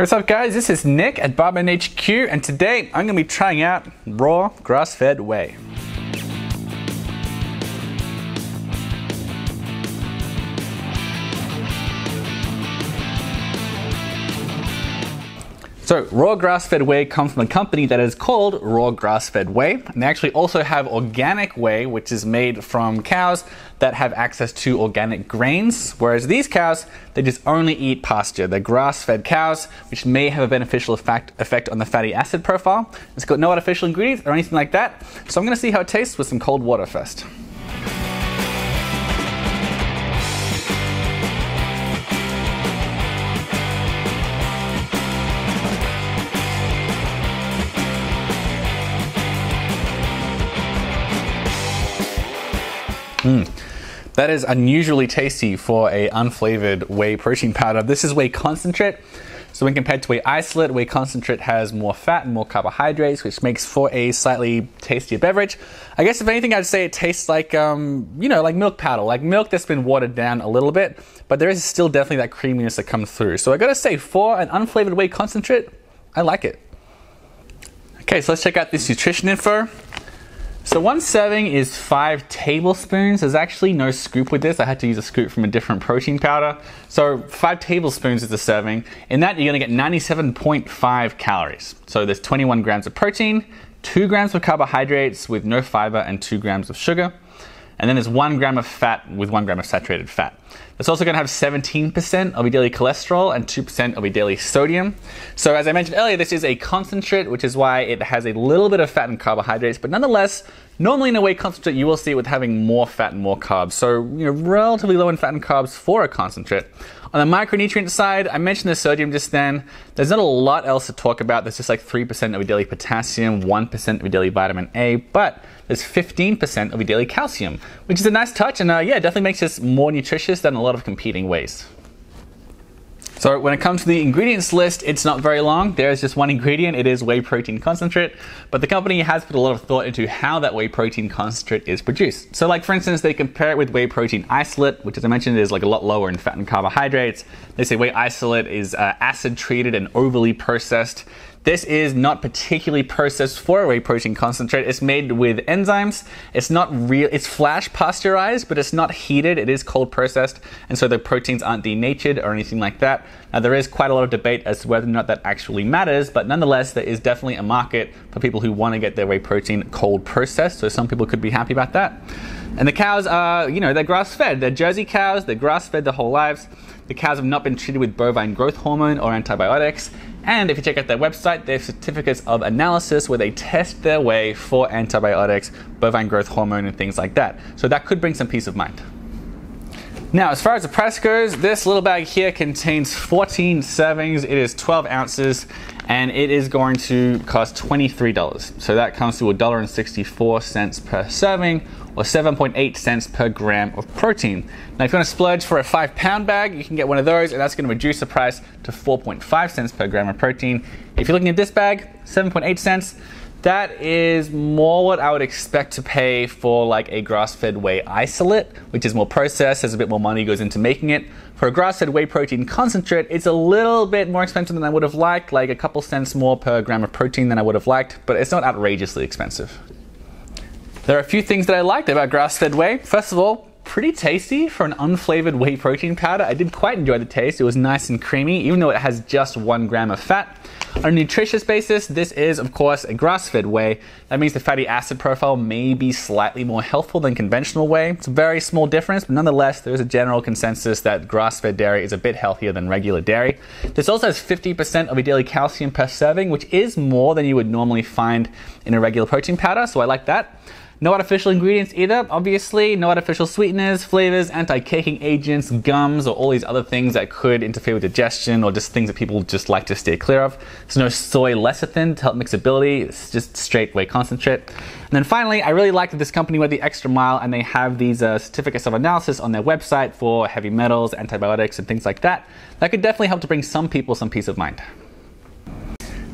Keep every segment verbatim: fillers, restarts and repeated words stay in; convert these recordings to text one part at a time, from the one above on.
Hey, what's up guys, this is Nick at BarBend H Q, and today I'm going to be trying out raw grass-fed whey. So raw grass-fed whey comes from a company that is called Raw Grass-Fed Whey, and they actually also have organic whey, which is made from cows that have access to organic grains, whereas these cows, they just only eat pasture. They're grass-fed cows, which may have a beneficial effect, effect on the fatty acid profile. It's got no artificial ingredients or anything like that, so I'm going to see how it tastes with some cold water first. Mm. That is unusually tasty for a unflavored whey protein powder. This is whey concentrate. So when compared to whey isolate, whey concentrate has more fat and more carbohydrates, which makes for a slightly tastier beverage. I guess if anything, I'd say it tastes like, um, you know, like milk powder, like milk that's been watered down a little bit, but there is still definitely that creaminess that comes through. So I gotta say, for an unflavored whey concentrate, I like it. Okay, so let's check out this nutrition info. So one serving is five tablespoons. There's actually no scoop with this. I had to use a scoop from a different protein powder. So five tablespoons is the serving. In that, you're gonna get ninety-seven point five calories. So there's twenty-one grams of protein, two grams of carbohydrates with no fiber and two grams of sugar. And then there's one gram of fat with one gram of saturated fat. It's also gonna have seventeen percent of your daily cholesterol and two percent of your daily sodium. So as I mentioned earlier, this is a concentrate, which is why it has a little bit of fat and carbohydrates, but nonetheless, normally in a whey concentrate, you will see it with having more fat and more carbs. So, you know, relatively low in fat and carbs for a concentrate. On the micronutrient side, I mentioned the sodium just then. There's not a lot else to talk about. There's just like three percent of your daily potassium, one percent of your daily vitamin A, but there's fifteen percent of your daily calcium, which is a nice touch, and uh, yeah, definitely makes this more nutritious than a lot of competing wheys. So when it comes to the ingredients list, it's not very long. There is just one ingredient. It is whey protein concentrate, but the company has put a lot of thought into how that whey protein concentrate is produced. So like for instance, they compare it with whey protein isolate, which as I mentioned is like a lot lower in fat and carbohydrates. They say whey isolate is uh, acid treated and overly processed. This is not particularly processed for a whey protein concentrate. It's made with enzymes. It's not real, it's flash pasteurized, but it's not heated. It is cold processed. And so the proteins aren't denatured or anything like that. Now there is quite a lot of debate as to whether or not that actually matters, but nonetheless, there is definitely a market for people who want to get their whey protein cold processed. So some people could be happy about that. And the cows are, you know, they're grass-fed. They're Jersey cows, they're grass-fed their whole lives. The cows have not been treated with bovine growth hormone or antibiotics. And if you check out their website, they have certificates of analysis where they test their whey for antibiotics, bovine growth hormone, and things like that. So that could bring some peace of mind. Now, as far as the price goes, this little bag here contains fourteen servings. It is twelve ounces, and it is going to cost twenty-three dollars. So that comes to one dollar and sixty-four cents per serving, or seven point eight cents per gram of protein. Now, if you want to splurge for a five pound bag, you can get one of those, and that's going to reduce the price to four point five cents per gram of protein. If you're looking at this bag, seven point eight cents. That is more what I would expect to pay for like a grass-fed whey isolate, which is more processed, there's a bit more money goes into making it. For a grass-fed whey protein concentrate, it's a little bit more expensive than I would have liked, like a couple cents more per gram of protein than I would have liked, but it's not outrageously expensive. There are a few things that I liked about grass-fed whey. First of all, pretty tasty for an unflavored whey protein powder. I did quite enjoy the taste. It was nice and creamy, even though it has just one gram of fat. On a nutritious basis, this is, of course, a grass-fed whey. That means the fatty acid profile may be slightly more helpful than conventional whey. It's a very small difference, but nonetheless, there is a general consensus that grass-fed dairy is a bit healthier than regular dairy. This also has fifty percent of your daily calcium per serving, which is more than you would normally find in a regular protein powder, so I like that. No artificial ingredients either, obviously. No artificial sweeteners, flavors, anti-caking agents, gums, or all these other things that could interfere with digestion or just things that people just like to steer clear of. There's no soy lecithin to help mixability. It's just straight whey concentrate. And then finally, I really like that this company went the extra mile and they have these uh, certificates of analysis on their website for heavy metals, antibiotics, and things like that. That could definitely help to bring some people some peace of mind.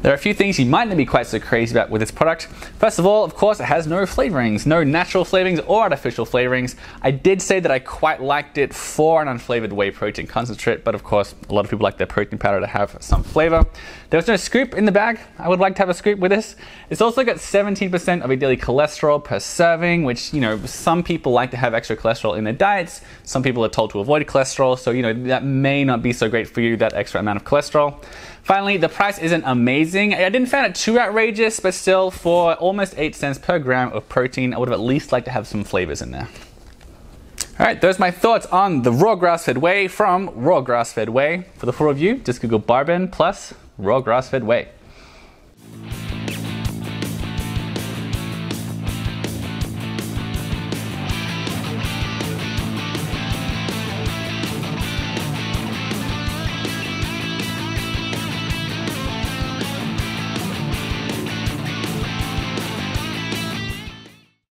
There are a few things you might not be quite so crazy about with this product. First of all, of course, it has no flavorings, no natural flavorings or artificial flavorings. I did say that I quite liked it for an unflavored whey protein concentrate, but of course, a lot of people like their protein powder to have some flavor. There's no scoop in the bag. I would like to have a scoop with this. It's also got seventeen percent of a daily cholesterol per serving, which, you know, some people like to have extra cholesterol in their diets. Some people are told to avoid cholesterol, so, you know, that may not be so great for you, that extra amount of cholesterol. Finally, the price isn't amazing. I didn't find it too outrageous, but still, for almost eight cents per gram of protein, I would have at least liked to have some flavors in there. All right, those are my thoughts on the Raw Grass-Fed Whey from Raw Grass-Fed Whey. For the full review, just Google BarBend plus Raw Grass-Fed Whey.